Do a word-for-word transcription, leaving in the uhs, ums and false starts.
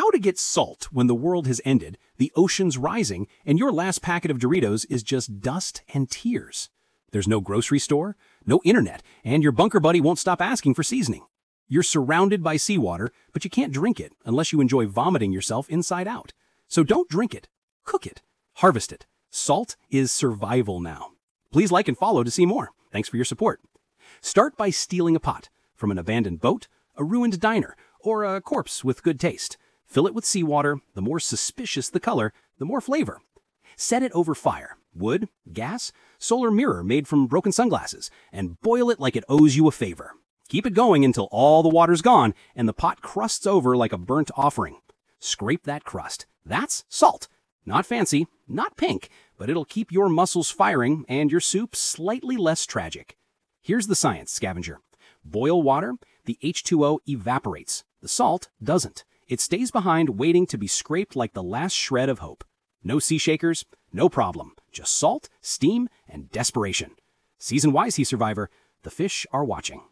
How to get salt when the world has ended, the ocean's rising, and your last packet of Doritos is just dust and tears. There's no grocery store, no internet, and your bunker buddy won't stop asking for seasoning. You're surrounded by seawater, but you can't drink it unless you enjoy vomiting yourself inside out. So don't drink it. Cook it. Harvest it. Salt is survival now. Please like and follow to see more. Thanks for your support. Start by stealing a pot from an abandoned boat, a ruined diner, or a corpse with good taste. Fill it with seawater. The more suspicious the color, the more flavor. Set it over fire, wood, gas, solar mirror made from broken sunglasses, and boil it like it owes you a favor. Keep it going until all the water's gone and the pot crusts over like a burnt offering. Scrape that crust. That's salt. Not fancy, not pink, but it'll keep your muscles firing and your soup slightly less tragic. Here's the science, scavenger. Boil water, the H two O evaporates. The salt doesn't. It stays behind waiting to be scraped like the last shred of hope. No sea shakers, no problem. Just salt, steam, and desperation. Season-wise, sea survivor, the fish are watching.